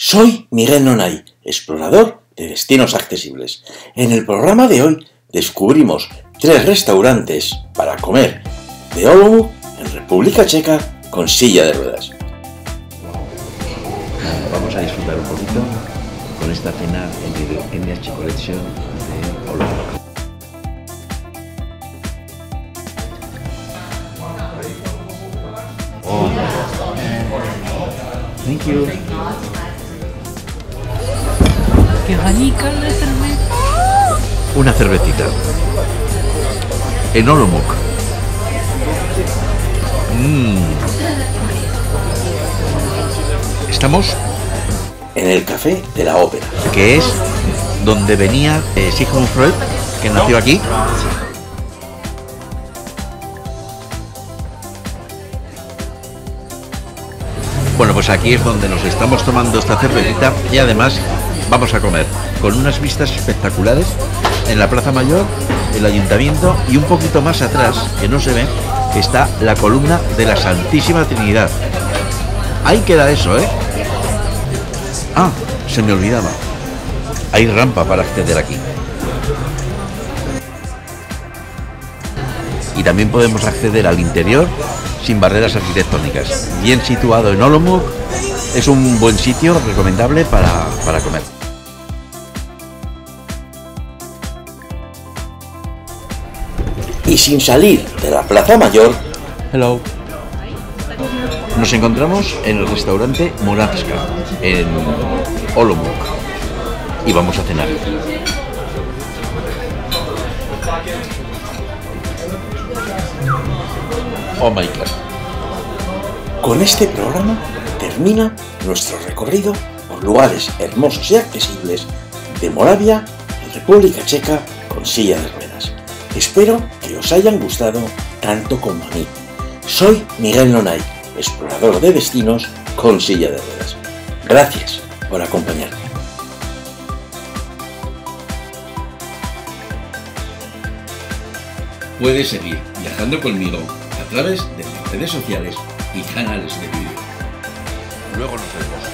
Soy Miguel Nonay, explorador de destinos accesibles. En el programa de hoy descubrimos 3 restaurantes para comer de Olomuc en República Checa con silla de ruedas. Vamos a disfrutar un poquito con esta cena en el NH Collection de Olomuc. Oh. Thank you. ¡Qué rica la cerveza! Una cervecita. En Olomuc. Estamos en el Café de la Ópera, que es donde venía Sigmund Freud, que nació aquí. Bueno, pues aquí es donde nos estamos tomando esta cervecita y además vamos a comer con unas vistas espectaculares en la Plaza Mayor, el Ayuntamiento y un poquito más atrás, que no se ve, está la columna de la Santísima Trinidad. Ahí queda eso, ¿eh? Ah, se me olvidaba. Hay rampa para acceder aquí. Y también podemos acceder al interior sin barreras arquitectónicas. Bien situado en Olomuc, es un buen sitio recomendable para comer. Y sin salir de la Plaza Mayor, hello, nos encontramos en el restaurante Moravská en Olomuc y vamos a cenar. Oh my God. Con este programa termina nuestro recorrido por lugares hermosos y accesibles de Moravia y República Checa con silla de ruedas. Espero que os hayan gustado tanto como a mí. Soy Miguel Nonay, explorador de destinos con silla de ruedas. Gracias por acompañarme. Puedes seguir viajando conmigo a través de redes sociales y canales de vídeo. Luego nos vemos.